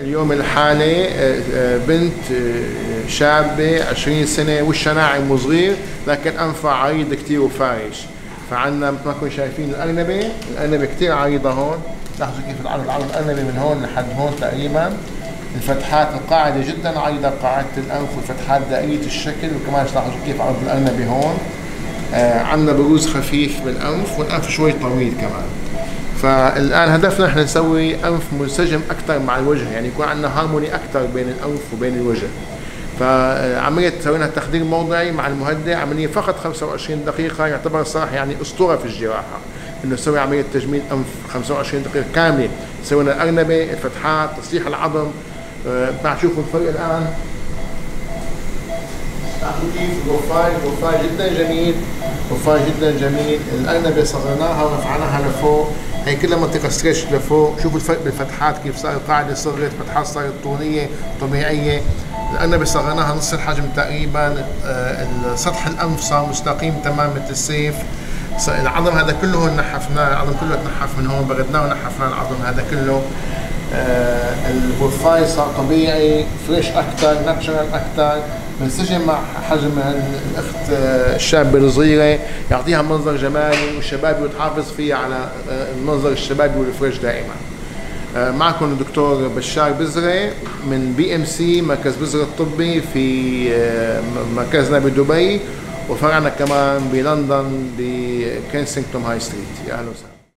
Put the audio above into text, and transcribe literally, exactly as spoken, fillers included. اليوم الحالي بنت شابة عشرين سنة والشناعي مو صغير، لكن أنفها عريض كثير وفايش. فعندنا مثل ما تكونوا شايفين الأرنبة، الأرنبة كثير عريضة هون، لاحظوا كيف العرض، العرض الأرنبة من هون لحد هون تقريبا. الفتحات القاعدة جدا عريضة، قاعدة الأنف والفتحات دائرية الشكل، وكمان لاحظوا كيف عرض الأرنبة هون. آه عندنا بروز خفيف بالأنف، والأنف شوي طويل كمان. فالآن هدفنا احنا نسوي أنف منسجم أكثر مع الوجه، يعني يكون عندنا هارموني أكثر بين الأنف وبين الوجه. فعملية سوينا التخدير موضعي مع المهدئ، عملية فقط خمسة وعشرين دقيقة، يعتبر صراحة يعني أسطورة في الجراحة إنه نسوي عملية تجميل أنف خمسة وعشرين دقيقة كاملة. سوينا الأرنبة، الفتحات، تصليح العظم. آه شوفوا الفرق الآن، بروفايل بروفايل جدا جميل، بروفايل جدا جميل. الأرنبة صغرناها ورفعناها لفوق، هي كلها منطقة ستريتش لفوق. شوفوا الفرق بالفتحات كيف صار، القاعدة صغرت، الفتحات صارت طولية طبيعية. الأرنبة صغرناها نص الحجم تقريبا، سطح الأنف صار مستقيم تمام مثل السيف. العظم هذا كله نحفناه، العظم كله تنحف من هون، بردناه ونحفناه العظم هذا كله. البروفايل صار طبيعي، فريش أكثر، ناتشرال أكثر، منسجم مع حجم الاخت الشابه الصغيره، يعطيها منظر جمالي وشبابي وتحافظ فيها على المنظر الشبابي والفريش دائما. معكم الدكتور بشار بزرة من بي ام سي، مركز بزرة الطبي في مركزنا بدبي، وفرعنا كمان بلندن بكنسينغتون هاي ستريت. يا اهلا وسهلا.